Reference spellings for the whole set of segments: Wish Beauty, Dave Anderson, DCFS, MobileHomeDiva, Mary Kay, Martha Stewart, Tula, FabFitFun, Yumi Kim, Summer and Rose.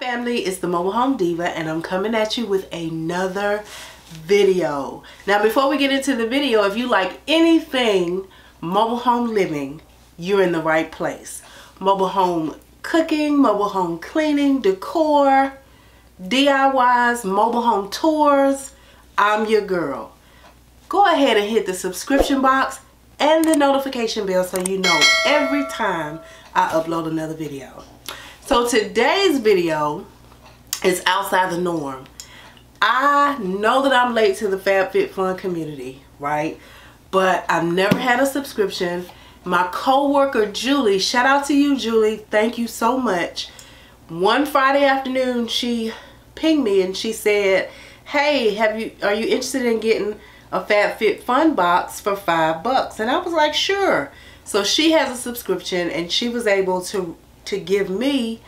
Family, it's the Mobile Home Diva and I'm coming at you with another video. Now before we get into the video, if you like anything mobile home living, you're in the right place. Mobile home cooking, mobile home cleaning, decor, DIYs, mobile home tours, I'm your girl. Go ahead and hit the subscription box and the notification bell so you know every time I upload another video. So today's video is outside the norm. I know that I'm late to the FabFitFun community, right? But I've never had a subscription. My co-worker Julie, shout out to you Julie, thank you so much. One Friday afternoon she pinged me and she said, hey, are you interested in getting a FabFitFun box for $5? And I was like, sure. So she has a subscription and she was able to give me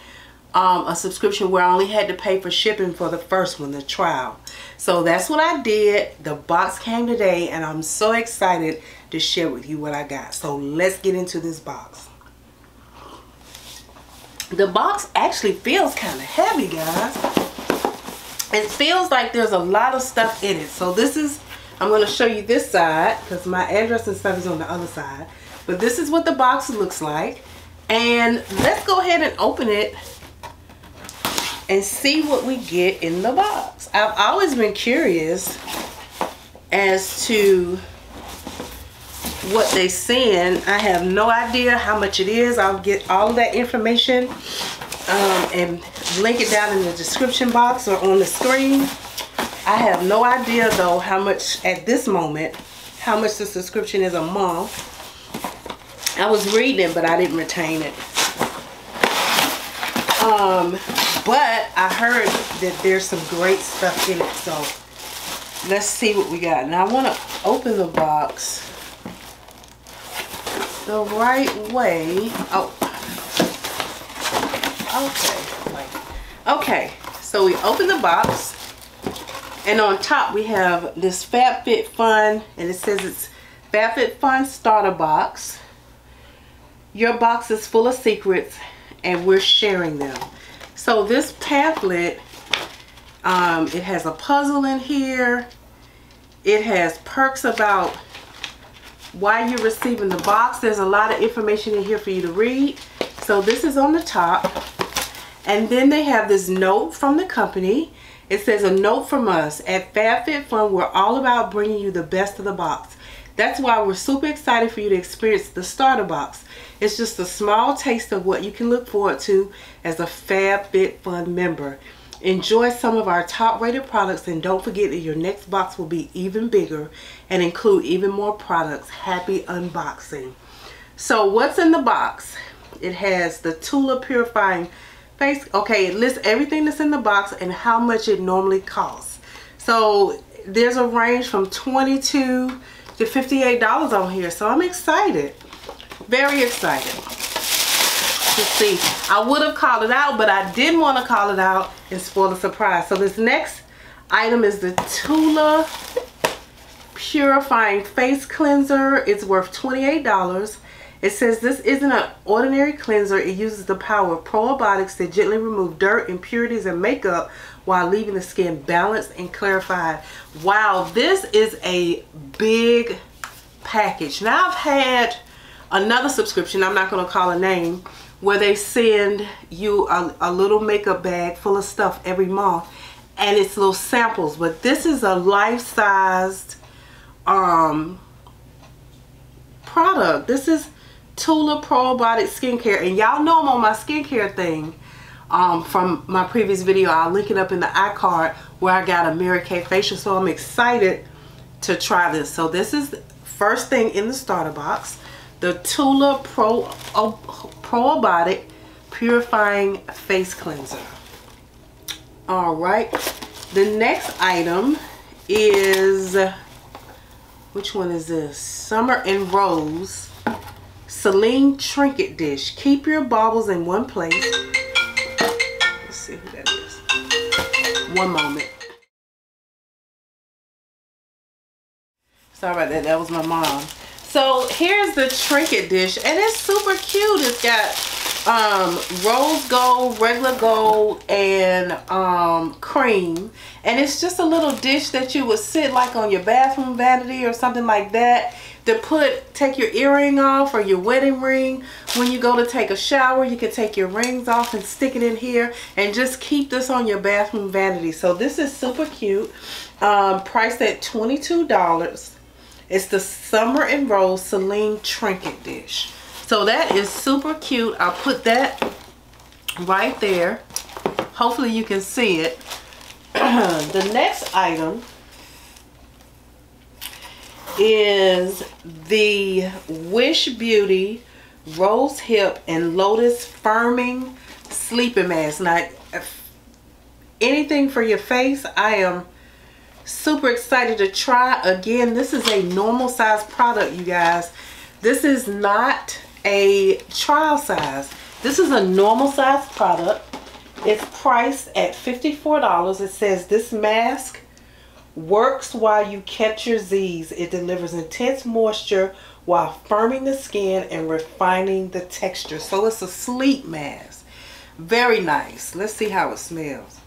a subscription where I only had to pay for shipping for the first one, the trial. So that's what I did. The box came today and I'm so excited to share with you what I got. So let's get into this box. The box actually feels kind of heavy, guys. It feels like there's a lot of stuff in it. So this is, I'm going to show you this side because my address and stuff is on the other side. But this is what the box looks like. And let's go ahead and open it and see what we get in the box. I've always been curious as to what they send. I have no idea how much it is. I'll get all of that information and link it down in the description box or on the screen. I have no idea though how much at this moment, how much the subscription is a month. I was reading it, but I didn't retain it. But I heard that there's some great stuff in it. So let's see what we got. Now I want to open the box the right way. Oh, okay. Okay. So we open the box, and on top we have this FabFitFun, and it says it's FabFitFun Starter Box. Your box is full of secrets and we're sharing them. So this pamphlet, it has a puzzle in here. It has perks about why you're receiving the box. There's a lot of information in here for you to read. So this is on the top. And then they have this note from the company. It says, a note from us at FabFitFun, we're all about bringing you the best of the box. That's why we're super excited for you to experience the starter box. It's just a small taste of what you can look forward to as a FabFitFun member. Enjoy some of our top-rated products and don't forget that your next box will be even bigger and include even more products. Happy unboxing. So what's in the box? It has the Tula purifying face. Okay, it lists everything that's in the box and how much it normally costs. So there's a range from $22 to $58 on here, so I'm excited, very excited to see. I would have called it out, but I didn't want to call it out and spoil the surprise. So this next item is the Tula purifying face cleanser. It's worth $28. It says this isn't an ordinary cleanser. It uses the power of probiotics to gently remove dirt, impurities, and makeup while leaving the skin balanced and clarified. Wow, this is a big package. Now I've had another subscription, I'm not going to call a name, where they send you a little makeup bag full of stuff every month and it's little samples, but this is a life-sized product. This is Tula Probiotic Skincare, and y'all know I'm on my skincare thing from my previous video. I'll link it up in the iCard where I got a Mary Kay facial, so I'm excited to try this. So this is the first thing in the starter box, the Tula Probiotic Purifying Face Cleanser. Alright, the next item is, which one is this? Summer and Rose Celine Trinket Dish. Keep your baubles in one place. Let's see who that is. One moment. Sorry about that. That was my mom. So here's the trinket dish, and it's super cute. It's got rose gold, regular gold, and cream. And it's just a little dish that you would sit like on your bathroom vanity or something like that to put, take your earring off or your wedding ring. When you go to take a shower, you can take your rings off and stick it in here and just keep this on your bathroom vanity. So this is super cute, priced at $22. It's the Summer and Rose Celine Trinket Dish. So that is super cute. I'll put that right there. Hopefully you can see it. The next item is the Wish Beauty Rose Hip and Lotus Firming Sleeping Mask. Now, anything for your face, I am super excited to try. Again, this is a normal size product, you guys. This is not a trial size. This is a normal size product. It's priced at $54. It says this mask works while you catch your Z's. It delivers intense moisture while firming the skin and refining the texture. So it's a sleep mask. Very nice. Let's see how it smells.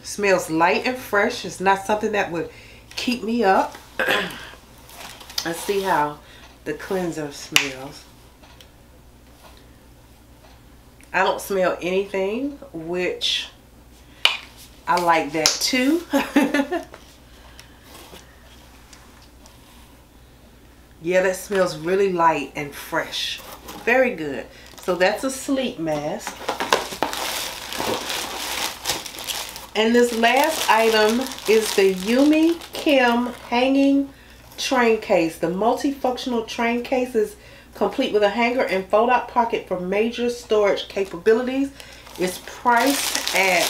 It smells light and fresh. It's not something that would keep me up. Let's see how the cleanser smells. I don't smell anything, which I like that too. Yeah, that smells really light and fresh. Very good. So that's a sleep mask. And this last item is the Yumi Kim Hanging Train Case. The multifunctional train case is complete with a hanger and fold-out pocket for major storage capabilities. It's priced at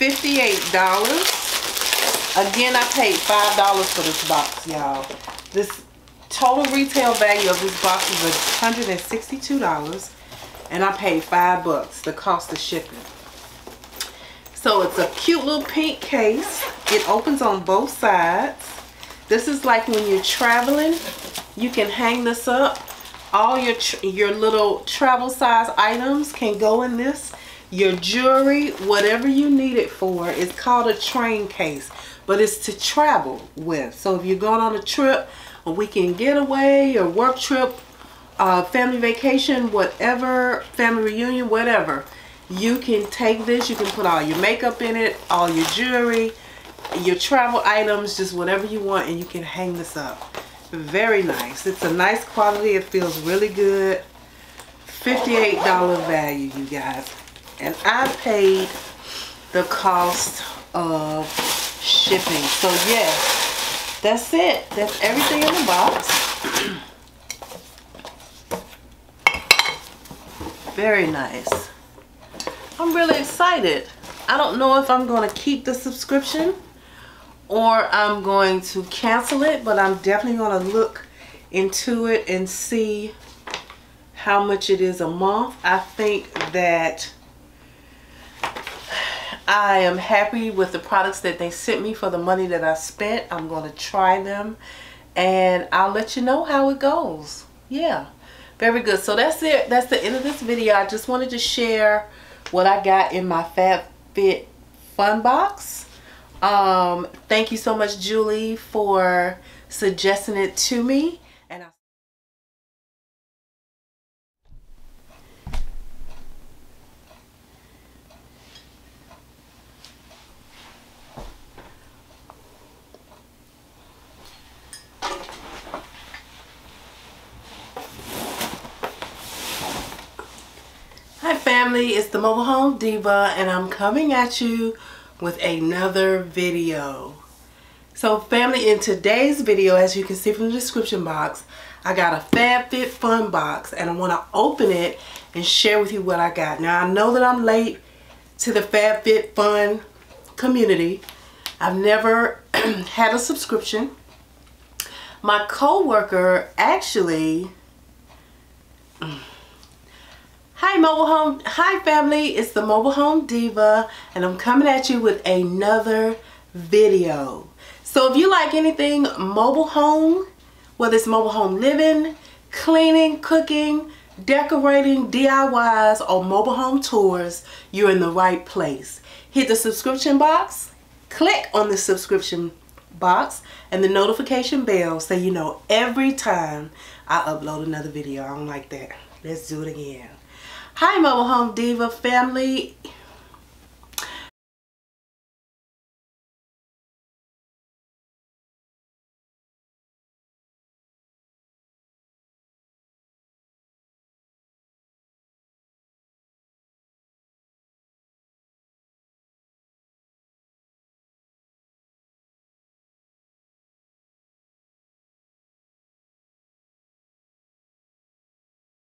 $58. Again, I paid $5 for this box, y'all. This total retail value of this box is $162, and I paid $5, the cost of shipping. So it's a cute little pink case. It opens on both sides. This is like when you're traveling, you can hang this up. All your little travel size items can go in this. Your jewelry, whatever you need it for. It's called a train case, but it's to travel with. So if you're going on a trip, a weekend getaway, or work trip, family vacation, whatever, family reunion, whatever, you can take this. You can put all your makeup in it, all your jewelry, your travel items, just whatever you want, and you can hang this up. Very nice. It's a nice quality. It feels really good. $58 value, you guys. And I paid the cost of shipping. So yes, that's it. That's everything in the box. Very nice. I'm really excited. I don't know if I'm going to keep the subscription or I'm going to cancel it, but I'm definitely going to look into it and see how much it is a month. I think that I am happy with the products that they sent me for the money that I spent. I'm going to try them and I'll let you know how it goes. Yeah, very good. So that's it. That's the end of this video. I just wanted to share what I got in my FabFitFun box. Thank you so much, Julie, for suggesting it to me. And hi family, it's the Mobile Home Diva and I'm coming at you with another video. So family, in today's video, as you can see from the description box, I got a FabFitFun box and I want to open it and share with you what I got. Now I know that I'm late to the FabFitFun community. I've never had a subscription. My co-worker actually Hi family, it's the Mobile Home Diva and I'm coming at you with another video. So if you like anything mobile home, whether it's mobile home living, cleaning, cooking, decorating, DIYs, or mobile home tours, you're in the right place. Hit the subscription box, click on the subscription box and the notification bell so you know every time I upload another video. I don't like that. Let's do it again. Hi mobile home diva family,